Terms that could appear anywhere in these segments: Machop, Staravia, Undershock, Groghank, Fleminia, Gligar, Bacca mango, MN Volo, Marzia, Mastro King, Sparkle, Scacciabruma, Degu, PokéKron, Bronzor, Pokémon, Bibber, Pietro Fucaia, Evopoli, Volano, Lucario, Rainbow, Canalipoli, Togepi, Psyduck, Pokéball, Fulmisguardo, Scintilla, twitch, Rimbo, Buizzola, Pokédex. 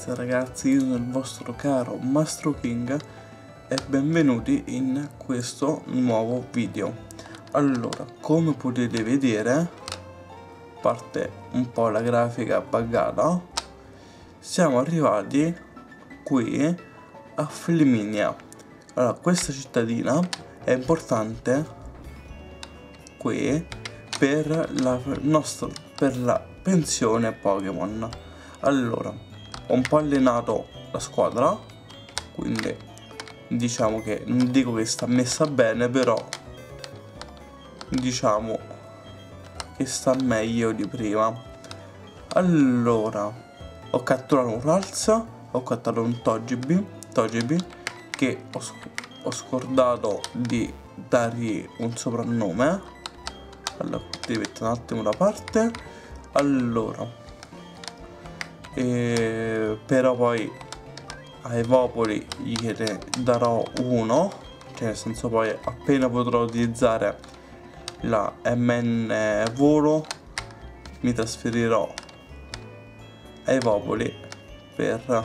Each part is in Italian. Grazie ragazzi, io sono il vostro caro Mastro King e benvenuti in questo nuovo video. Allora, come potete vedere, parte un po' la grafica buggata. Siamo arrivati qui a Fleminia. Allora, questa cittadina è importante qui per la pensione Pokémon. Allora, ho un po' allenato la squadra, quindi diciamo che non dico che sta messa bene, però diciamo che sta meglio di prima. Allora, ho catturato un Ralts, ho catturato un Togepi che ho scordato di dargli un soprannome. Allora, ti metto un attimo da parte. Allora, però poi a Evopoli gliene darò uno, cioè nel senso poi appena potrò utilizzare la MN Volo mi trasferirò a Evopoli per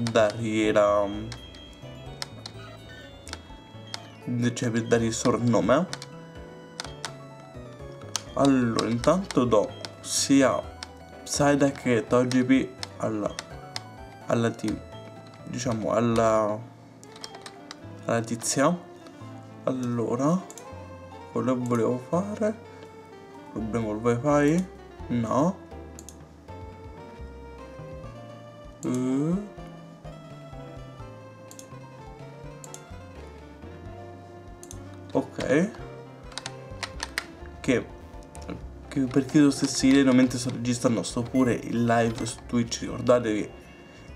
dargli il soprannome. Allora, intanto do sia Psyduck che Togepi alla team, diciamo alla tizia. Allora, quello che volevo fare, problema col wifi? No. Ok, che per chi lo stessi idea mentre sto registrando, sto pure in live su Twitch, ricordatevi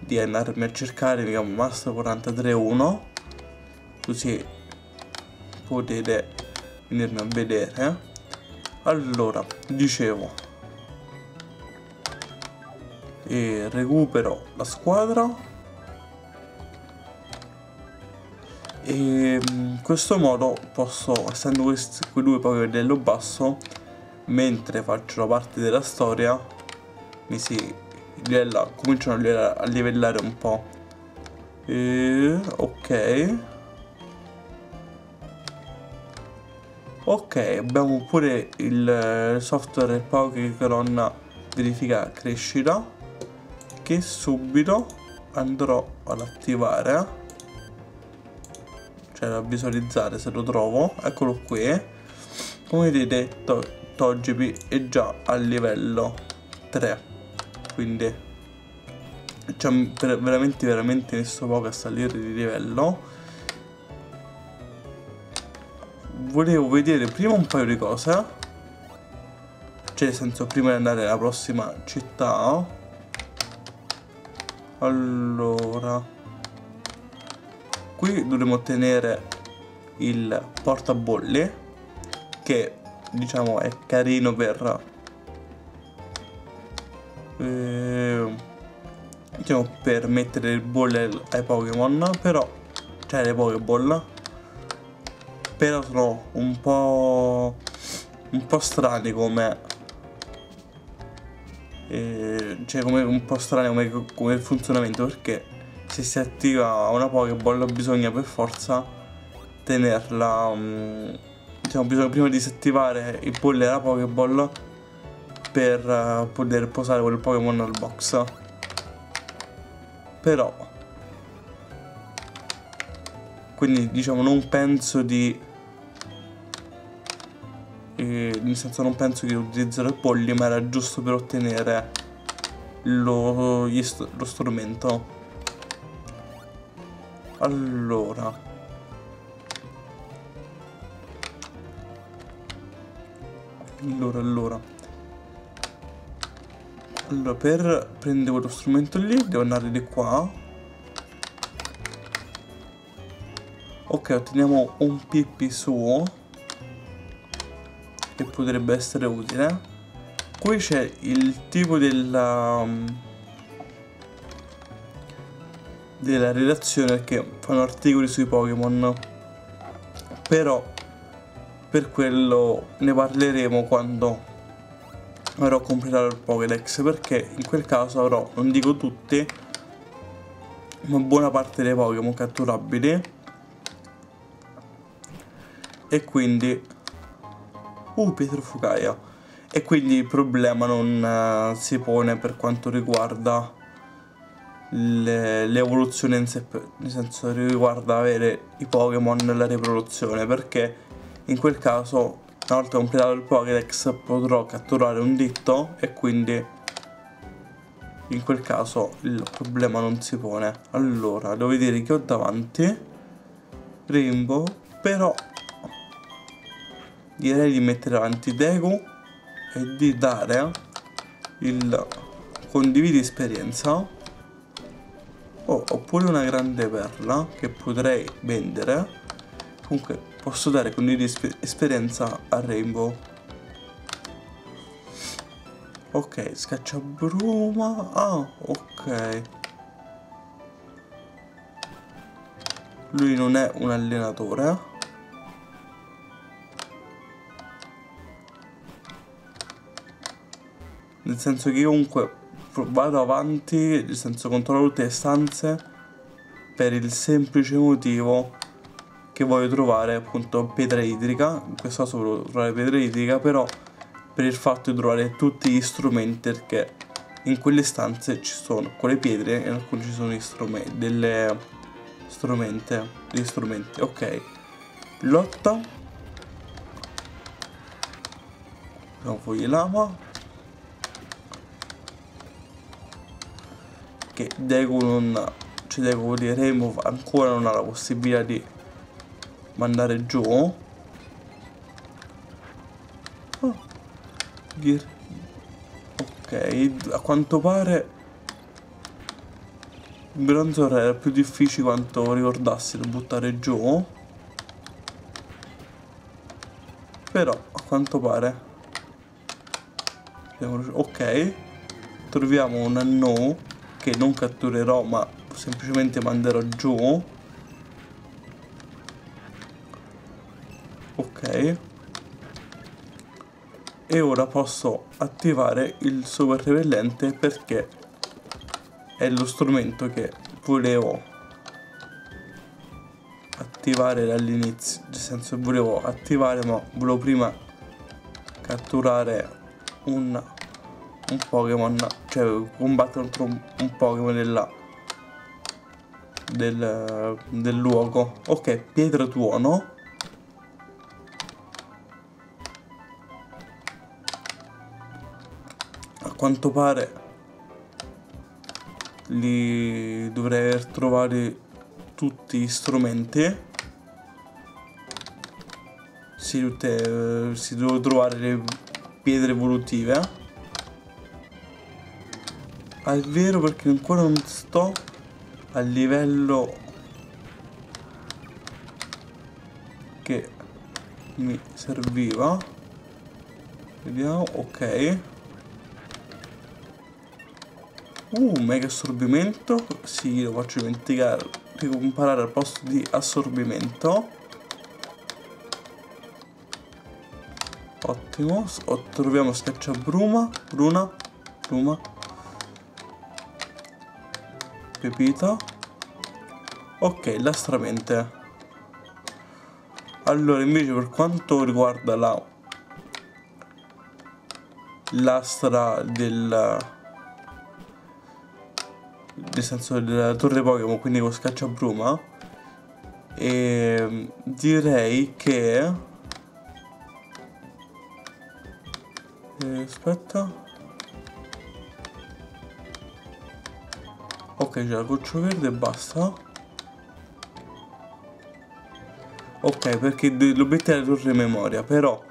di andarmi a cercare, mi chiamo master 431, così potete venirmi a vedere. Allora, dicevo, e recupero la squadra e in questo modo posso, essendo quei due proprio a livello basso, mentre faccio la parte della storia mi si cominciano a livellare un po'. Ok, abbiamo pure il software PokéKron verifica crescita, che subito andrò ad attivare, cioè a visualizzare se lo trovo. Eccolo qui, come vedete Togepi è già a livello 3, quindi cioè, veramente messo poco a salire di livello. Volevo vedere prima un paio di cose, cioè nel senso prima di andare alla prossima città. Allora, qui dovremo ottenere il portabolli, che diciamo è carino per diciamo per mettere il bolle ai Pokémon, però cioè le Pokéball, però sono un po' strani come cioè come il funzionamento, perché se si attiva una Pokéball bisogna per forza tenerla bisogna prima disattivare il pull della Pokéball per poter posare quel Pokémon al box. Però quindi diciamo non penso di nel senso non penso che utilizzerò i polli, ma era giusto per ottenere lo strumento. Allora, per prendere quello strumento lì devo andare di qua. Ok, otteniamo un PP suo che potrebbe essere utile. Qui c'è il tipo della redazione, che fanno articoli sui Pokémon, però per quello ne parleremo quando dovrò completare il Pokédex, perché in quel caso avrò, non dico tutti, ma buona parte dei Pokémon catturabili. E quindi Pietro Fucaia. E quindi il problema non si pone per quanto riguarda l'evoluzione in sé, nel senso riguarda avere i Pokémon nella riproduzione, perché in quel caso una volta completato il Pokédex potrò catturare un ditto e quindi in quel caso il problema non si pone. Allora, devo vedere che ho davanti Rimbo, però direi di mettere avanti Degu e di dare il condividi esperienza oppure una grande perla che potrei vendere. Comunque posso dare condividi esperienza a Rainbow. Ok, Scacciabruma. Ah, ok, lui non è un allenatore. Nel senso che io comunque vado avanti, nel senso controllo tutte le stanze per il semplice motivo che voglio trovare appunto pietra idrica. In questo caso volevo trovare pietra idrica, però per il fatto di trovare tutti gli strumenti, perché in quelle stanze ci sono quelle pietre e in alcune ci sono gli strumenti, degli strumenti. Ok, lotta, abbiamo foglie lama. Che Degu non, cioè Degu di Rainbow ancora non ha la possibilità di mandare giù. Ok, a quanto pare il Bronzor era più difficile quanto ricordassi da buttare giù, però a quanto pare ok, troviamo una no che non catturerò ma semplicemente manderò giù. Ok, e ora posso attivare il super repellente perché è lo strumento che volevo attivare dall'inizio, nel senso volevo attivare ma volevo prima catturare un Pokémon, cioè combattere contro un Pokémon del luogo. Ok, pietra tuono. A quanto pare li dovrei aver trovati tutti gli strumenti. Si devono trovare le pietre evolutive. Al vero, perché ancora non sto al livello che mi serviva. Vediamo, ok. Mega assorbimento. Sì, lo faccio dimenticare di comparare al posto di assorbimento. Ottimo, troviamo Scacciabruma, bruna. Pepita. Ok, lastramente. Allora invece per quanto riguarda la lastra nel senso della torre Pokémon, quindi con Scacciabruma, e direi che aspetta. Ok, c'è la goccia verde e basta. Ok, perché l'obiettivo è la torre memoria, però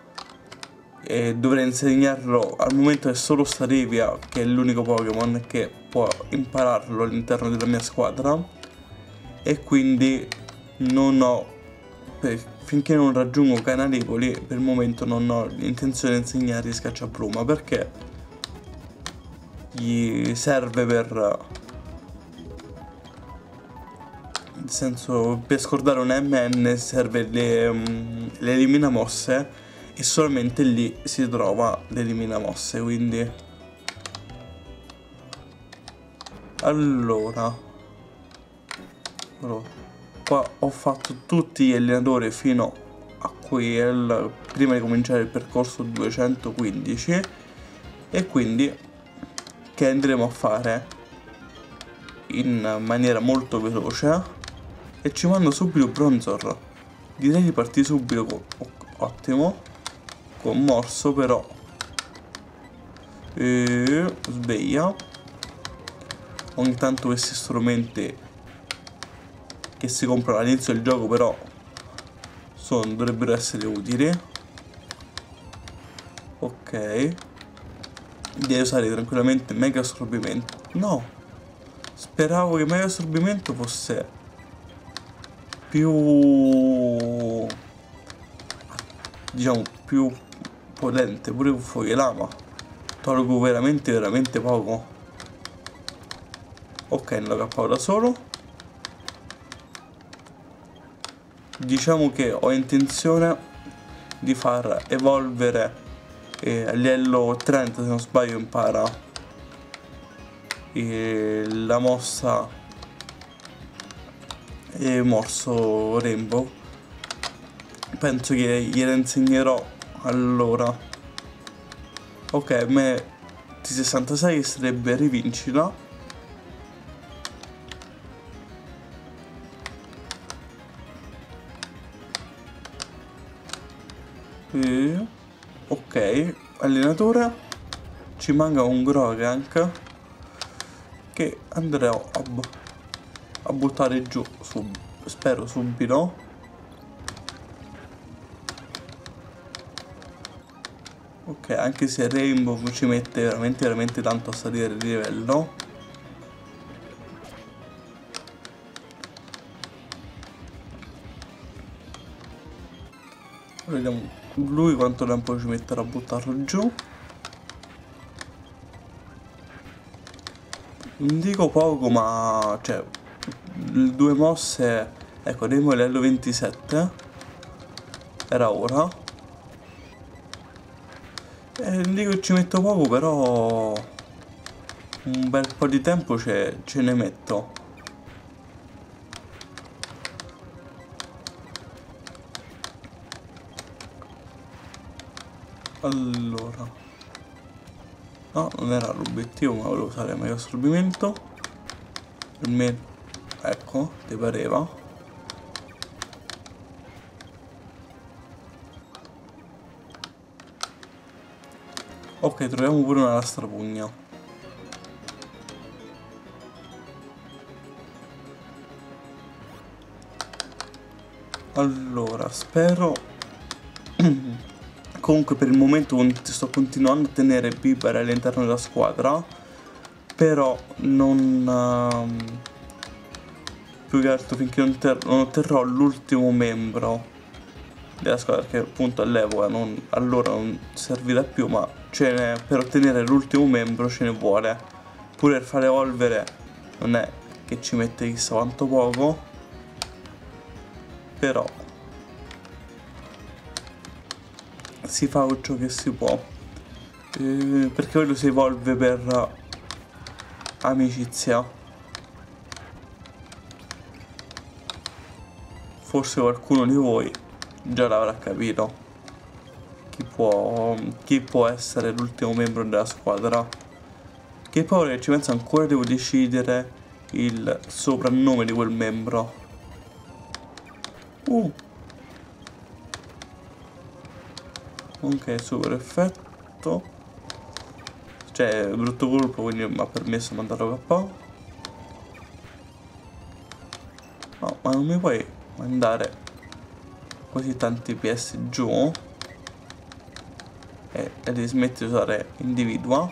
dovrei insegnarlo. Al momento è solo Staravia che è l'unico Pokémon che può impararlo all'interno della mia squadra, e quindi non ho, finché non raggiungo Canalipoli, per il momento non ho intenzione di insegnargli Scacciabruma, perché gli serve per, nel senso, per scordare un MN serve le eliminamosse, e solamente lì si trova l'elimina mosse, quindi allora qua ho fatto tutti gli allenatori fino a quel, prima di cominciare il percorso 215, e quindi che andremo a fare in maniera molto veloce. E ci mando subito Bronzor, direi di partire subito ottimo con morso, però sveglia. Ogni tanto questi strumenti che si comprano all'inizio del gioco però dovrebbero essere utili. Ok, devi usare tranquillamente mega assorbimento. No, speravo che mega assorbimento fosse più, diciamo, più potente. Pure con fuoco lama tolgo veramente poco. Ok, non lo KO da solo. Diciamo che ho intenzione di far evolvere a livello 30, se non sbaglio impara la mossa e morso Rainbow. Penso che gliela insegnerò. Allora, ok, T66 sarebbe rivincita. Ok, allenatore, ci manca un Groghank che andrò a buttare giù, spero subito. Ok, anche se Rainbow ci mette veramente tanto a salire di livello. Vediamo lui quanto tempo ci metterà a buttarlo giù. Non dico poco, ma cioè due mosse. Ecco, andiamo a livello 27, era ora. Non dico che ci metto poco, però un bel po' di tempo ce ne metto. Allora, no, non era l'obiettivo, ma volevo usare mega assorbimento. Almeno, ecco, ti pareva. Ok, troviamo pure una lastrapugna. Allora, spero. Comunque per il momento sto continuando a tenere Bibber all'interno della squadra, però non più che altro finché non otterrò l'ultimo membro della squadra, che appunto all'epoca allora non servirà più, ma per ottenere l'ultimo membro ce ne vuole. Pure per far evolvere non è che ci mette chissà quanto poco, però si fa ciò che si può, perché quello si evolve per amicizia. Forse qualcuno di voi già l'avrà capito chi può essere l'ultimo membro della squadra. Che poi che ci penso ancora, devo decidere il soprannome di quel membro. Ok, super effetto. Cioè, brutto colpo, quindi mi ha permesso di mandarlo a KO. No, ma non mi puoi mandare così tanti PS giù. E devi smettere di usare individua.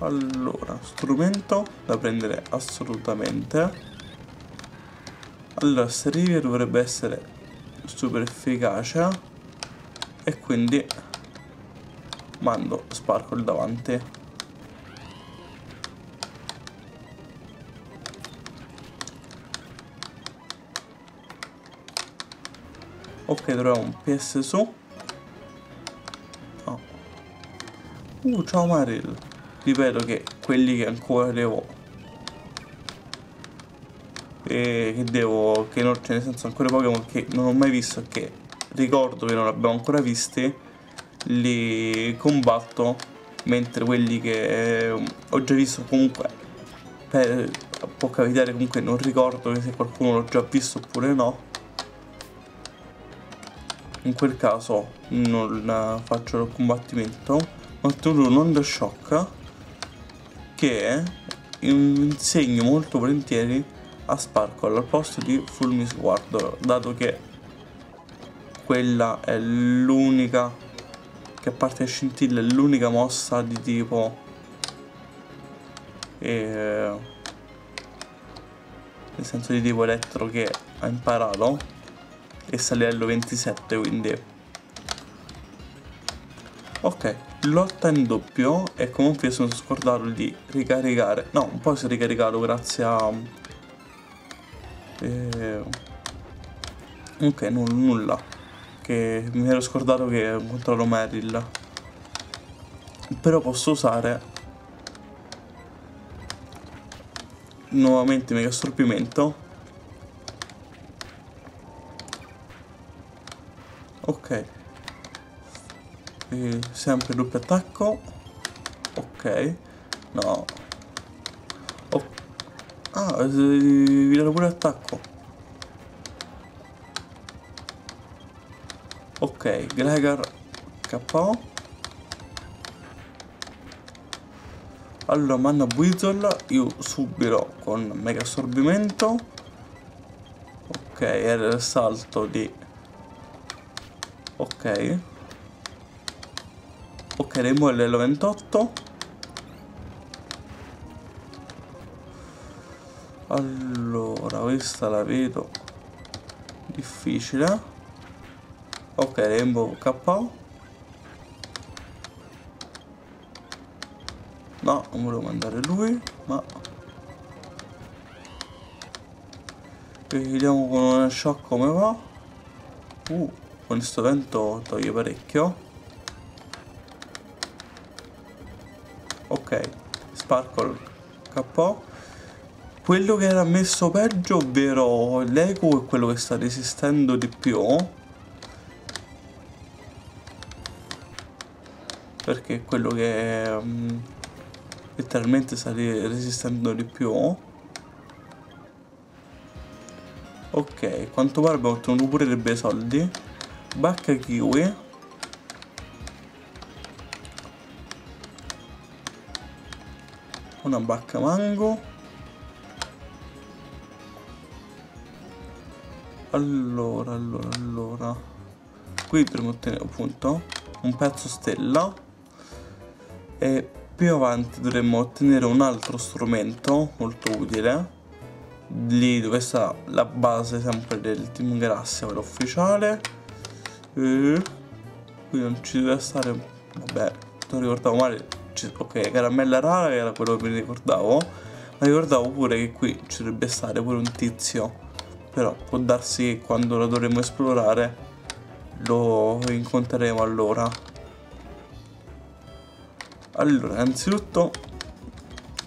Allora, strumento da prendere assolutamente. Allora, Staravia dovrebbe essere super efficace, e quindi mando Sparkle davanti. Ok, troviamo un PS su. Oh. Ciao Maril. Ripeto che quelli che ancora devo nel senso ancora Pokémon che non ho mai visto, che ricordo che non abbiamo ancora visti, li combatto, mentre quelli che ho già visto comunque può capitare, comunque non ricordo se qualcuno l'ho già visto oppure no. In quel caso non faccio il combattimento, ma ottenuto un Undershock che insegno molto volentieri a Sparkle al posto di Fulmisguardo, dato che quella è l'unica che, a parte Scintilla, è l'unica mossa di tipo nel senso di tipo elettro che ha imparato, e sale a livello 27, quindi ok, lotta in doppio. E comunque sono scordato di ricaricare, no, un po' si è ricaricato grazie a ok, nulla, che mi ero scordato che ho incontrato Meryl. Però posso usare nuovamente mega storpimento. Ok, sempre doppio attacco. Ok, no, oh. Ah, vi darò pure attacco. Ok, Gligar KO. Allora manna Buizzola, io subirò con mega assorbimento. Ok, era il salto di... ok, ok, Rainbow è livello 28. Allora questa la vedo difficile. Ok, Rainbow KO. No, non volevo mandare lui, ma vediamo con un shock come va. Con questo vento toglie parecchio. Ok, Sparkle KO. Quello che era messo peggio, ovvero l'Eco, è quello che sta resistendo di più, perché è quello che letteralmente sta resistendo di più. Ok, quanto pare abbiamo ottenuto pure dei bei soldi. Bacca kiwi. Una bacca mango. Allora qui dobbiamo ottenere appunto un pezzo stella, e più avanti dovremmo ottenere un altro strumento molto utile. Lì dove sta la base sempre del Team Galassia, quello ufficiale. Qui non ci doveva stare, vabbè, non ricordavo male. Ok, caramella rara, che era quello che mi ricordavo, ma ricordavo pure che qui ci dovrebbe stare pure un tizio, però può darsi che quando lo dovremo esplorare lo incontreremo. Allora innanzitutto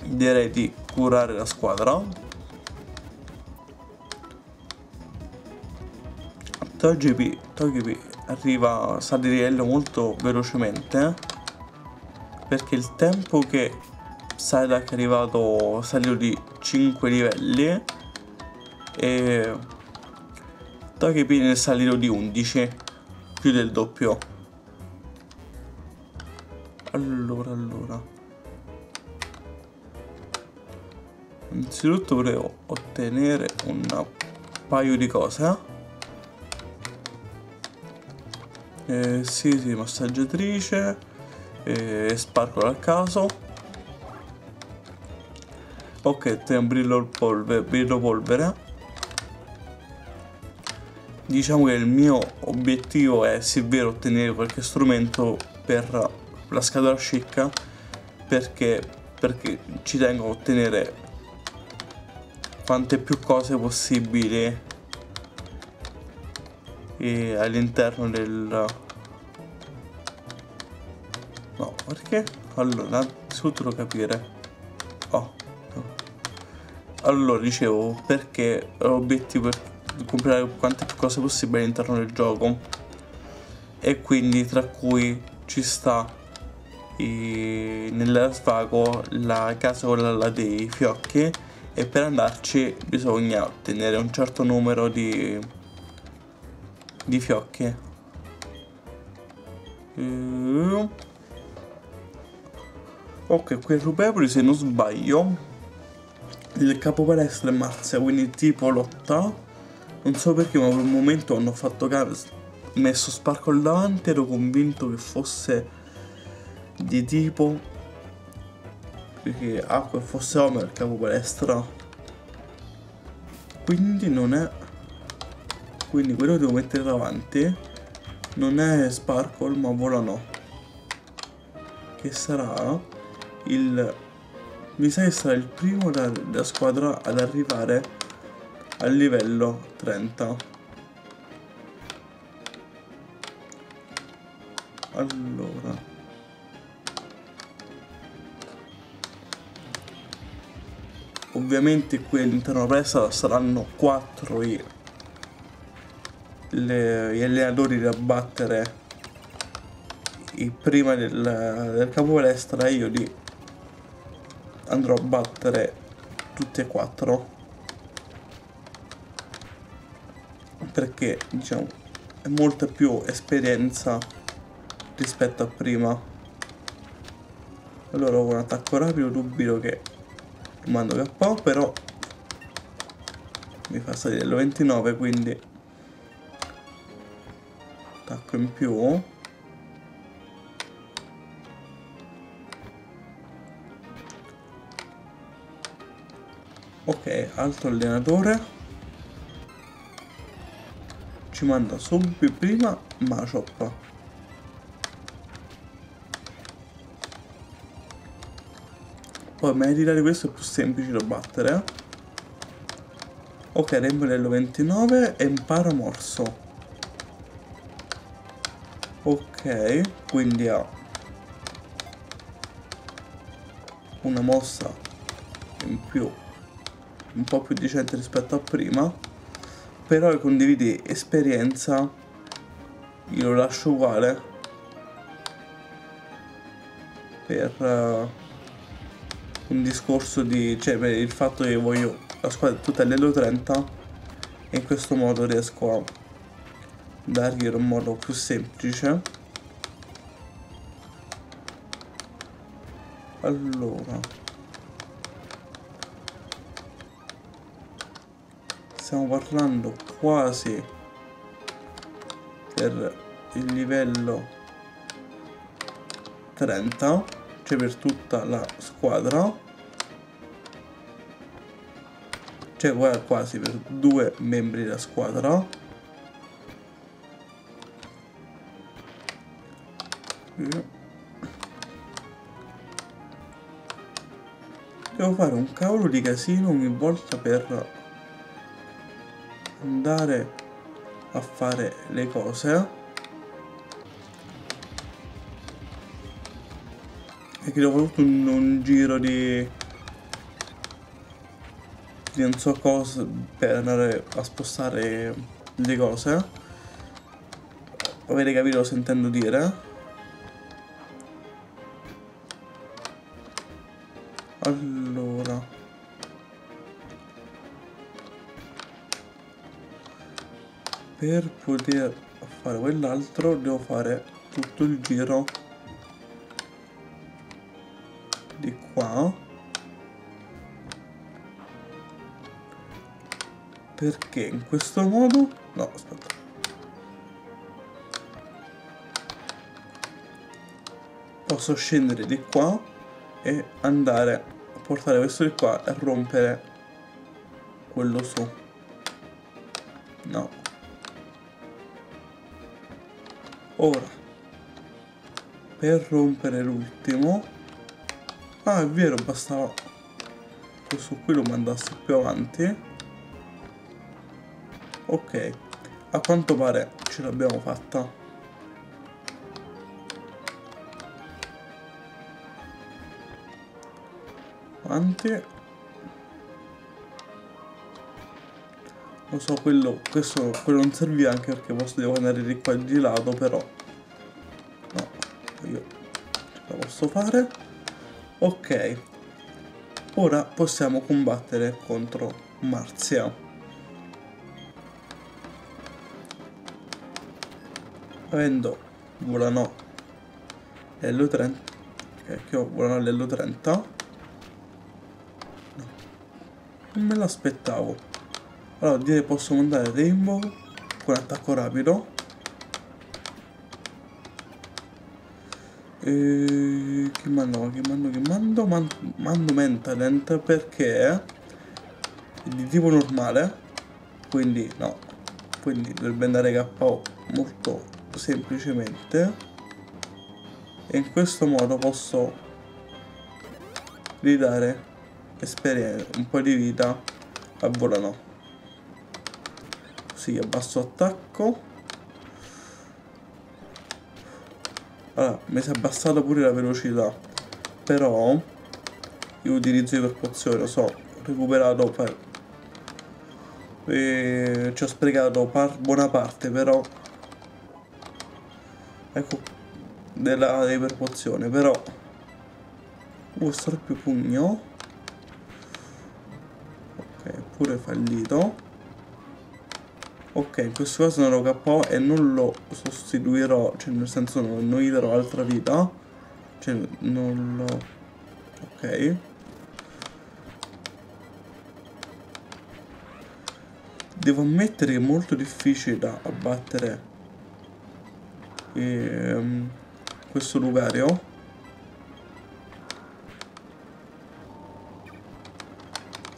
direi di curare la squadra. Togepi arriva, sta di livello molto velocemente, perché il tempo che Psyduck è arrivato salito di 5 livelli e Togepi ne è salito di 11, più del doppio. Allora innanzitutto volevo ottenere un paio di cose. Sì, massaggiatrice, Sparkle al caso. Ok, teniamo brillo polvere. Diciamo che il mio obiettivo è, sì, vero, ottenere qualche strumento per la scatola chic, perché ci tengo a ottenere quante più cose possibili e all'interno del... No, perché? Allora, tutto lo capire. Oh. Allora, dicevo, perché l'obiettivo è comprare quante più cose possibili all'interno del gioco. E quindi tra cui ci sta nel svago la casola dei fiocchi, e per andarci bisogna ottenere un certo numero di fiocchi. Ok, qui Rubevoli, se non sbaglio il capobalestra è Marzia, quindi tipo lotta. Non so perché, ma per un momento hanno fatto messo Sparkle davanti, ero convinto che fosse di tipo, perché acqua e fosse Homer il capobalestra, quindi non è, quindi quello che devo mettere davanti non è Sparkle ma Volano, che sarà il, mi sa che sarà il primo della squadra ad arrivare al livello 30. Allora, ovviamente qui all'interno della presa saranno 4 gli allenatori da battere prima del capobalestra, e io li andrò a battere tutti e 4, perché diciamo è molta più esperienza rispetto a prima. Allora con un attacco rapido dubito che mando KO, però mi fa salire il 29, quindi attacco in più. Ok, altro allenatore ci manda subito prima Machop. Poi meritare, questo è più semplice da battere. Ok, Rainbow livello 29 e impara morso. Ok, quindi ha una mossa in più, un po' più decente rispetto a prima, però condividi esperienza, io lo lascio uguale per un discorso di, cioè per il fatto che voglio la squadra tutta livello 30, e in questo modo riesco a dargli in un modo più semplice. Allora, stiamo parlando quasi per il livello 30, cioè per tutta la squadra, cioè quasi per 2 membri della squadra. Devo fare un cavolo di casino ogni volta per andare a fare le cose, e che devo fare tutto un giro di non so cosa per andare a spostare le cose. Avete capito cosa intendo dire? Allora, per poter fare quell'altro devo fare tutto il giro di qua, perché in questo modo... no, aspetta, posso scendere di qua e andare a portare questo di qua e rompere quello su. No, ora per rompere l'ultimo, ah è vero, bastava questo qui, lo mandassi più avanti. Ok, A quanto pare ce l'abbiamo fatta. Avanti. Lo so, quello non serviva, anche perché posso, devo andare di qua di lato, però no, io ce la posso fare. Ok, ora possiamo combattere contro Marzia. Avendo Volano livello 30, che ho Volano livello 30, no, non me l'aspettavo. Allora direi posso mandare Rimbo con attacco rapido e... Mando Mentalent, perché è di tipo normale, quindi no, quindi dovrebbe andare KO molto semplicemente, e in questo modo posso ridare esperienza, un po' di vita a Volano. Così abbasso attacco. Allora mi si è abbassata pure la velocità, però io utilizzo iperpozione, lo so, ho recuperato per... e ci ho sprecato buona parte, però ecco, della iperpozione, però storpio pugno. Ok, pure fallito. Ok, in questo caso non lo KO e non lo sostituirò, cioè nel senso non gli darò altra vita, cioè non lo... ok, devo ammettere che è molto difficile da abbattere. E, questo Lucario,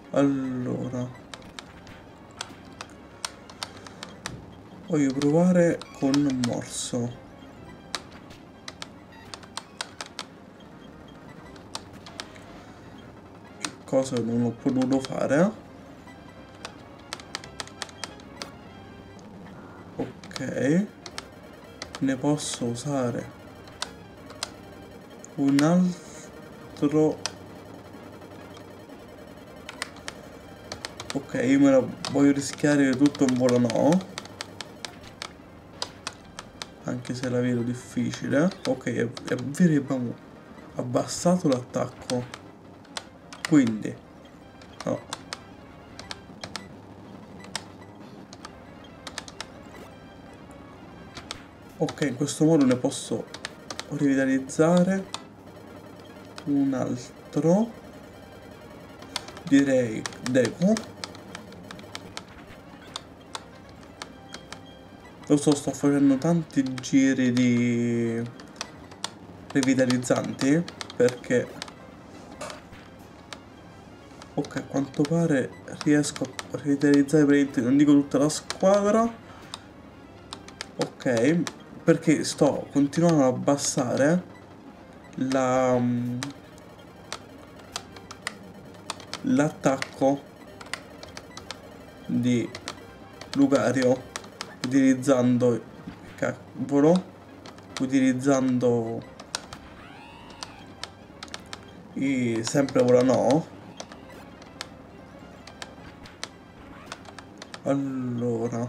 allora voglio provare con morso. Cosa non ho potuto fare. Ok, ne posso usare un altro. Ok, io me la voglio rischiare tutto un Volano, anche se la vedo difficile. Ok, abbiamo abbassato l'attacco, quindi no, ok, in questo modo ne posso rivitalizzare un altro, direi Degu. Lo so, sto facendo tanti giri di rivitalizzanti perché ok, a quanto pare riesco a rivitalizzare praticamente, non dico tutta la squadra. Ok, perché sto continuando ad abbassare l'attacco di Lucario utilizzando cavolo, utilizzando i sempre Volano. Allora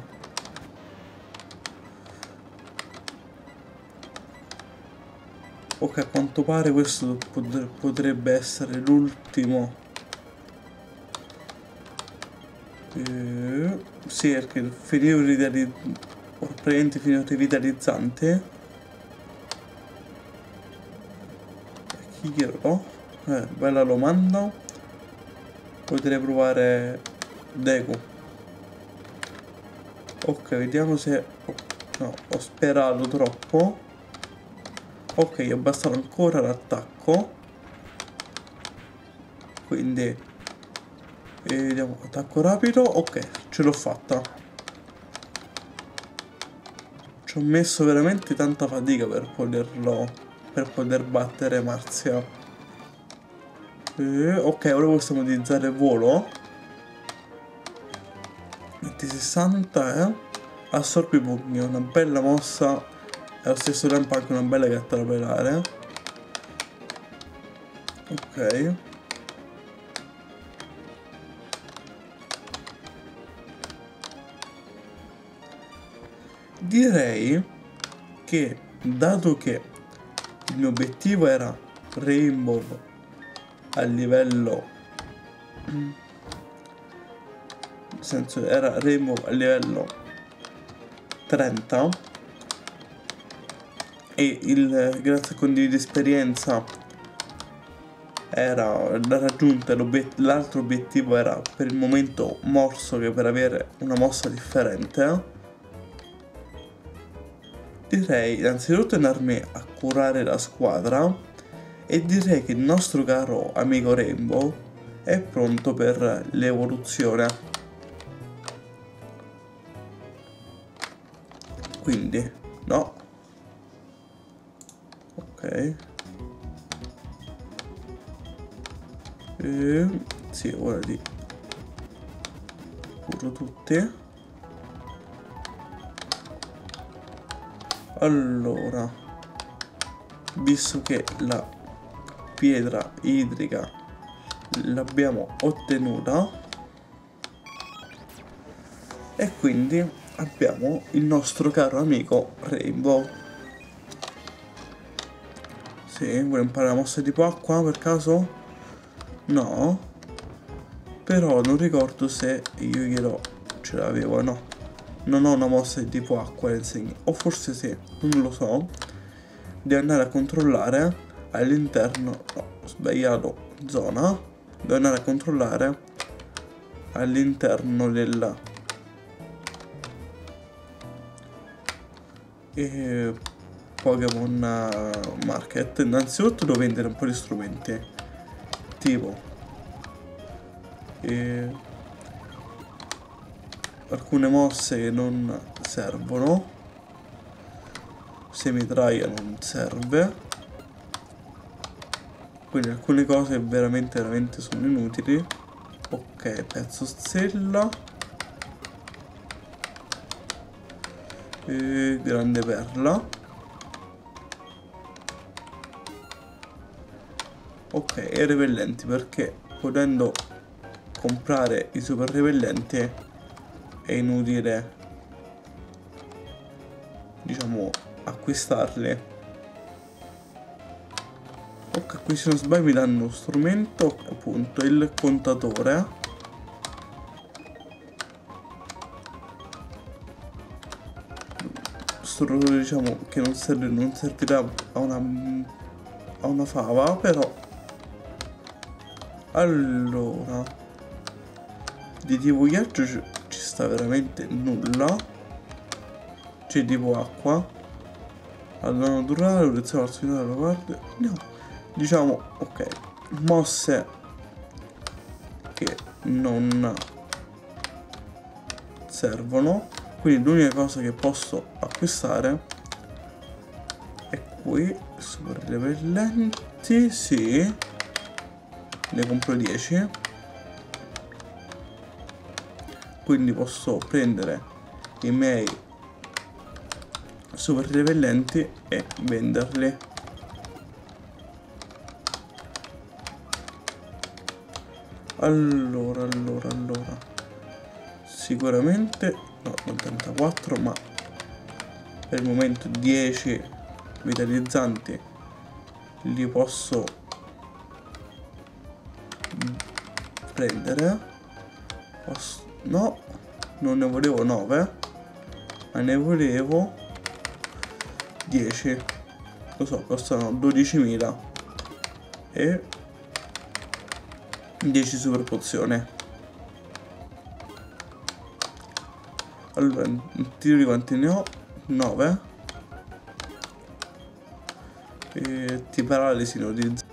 ok, a quanto pare questo potrebbe essere l'ultimo. Sì, perché finire un rivitalizzante. Chi glielo? Bella lo mando. Potrei provare Degu. Ok, vediamo se... no, ho sperato troppo. Ok, ho abbassato ancora l'attacco, quindi vediamo, attacco rapido. Ok, ce l'ho fatta. Ci ho messo veramente tanta fatica per poter battere Marzia. Ok, ora possiamo utilizzare volo 2060, Assorbi Pugni, una bella mossa e allo stesso tempo anche una bella caterpillare. Ok. Direi che, dato che il mio obiettivo era Rainbow a livello, nel senso era Rainbow a livello 30 e il grazie a condividi esperienza era da raggiunta, l'altro obiettivo era per il momento morso, che per avere una mossa differente. Direi innanzitutto di andarmi a curare la squadra e direi che il nostro caro amico Rainbow è pronto per l'evoluzione. Quindi, no. Ok. Sì, ora li curo tutti. Allora, visto che la pietra idrica l'abbiamo ottenuta e quindi abbiamo il nostro caro amico Rainbow. Sì, vuole imparare la mossa tipo acqua per caso? No, però non ricordo se io glielo ce l'avevo, no. Non ho una mossa di tipo acqua e insegni, o forse sì, non lo so. Devo andare a controllare all'interno, no, ho sbagliato zona. Devo andare a controllare all'interno della Pokémon Market. Innanzitutto devo vendere un po' di strumenti, tipo alcune mosse che non servono, semitraia non serve, quindi alcune cose veramente sono inutili. Ok, pezzo stella, e grande perla. Ok, e repellenti, perché potendo comprare i super repellenti è inutile, diciamo, acquistarle. Ok, qui se non sbaglio mi danno strumento, appunto, il contatore. Strumento, diciamo, che non serve, non servirà a una fava, però. Allora, di tipo ghiaccio ci sta veramente nulla. C'è tipo acqua, allora naturale, protezione al solito della parte, no, diciamo. Ok, mosse che non servono, quindi l'unica cosa che posso acquistare è qui super repellenti. Sì, ne compro 10. Quindi posso prendere i miei super repellenti e venderli. Allora. Sicuramente, no, 84, ma per il momento 10 vitalizzanti li posso prendere. No, non ne volevo 9, ma ne volevo 10. Lo so, costano 12.000 e 10 super pozioni. Allora, ti dico quanti ne ho? 9. E ti paralisi, lo utilizzo.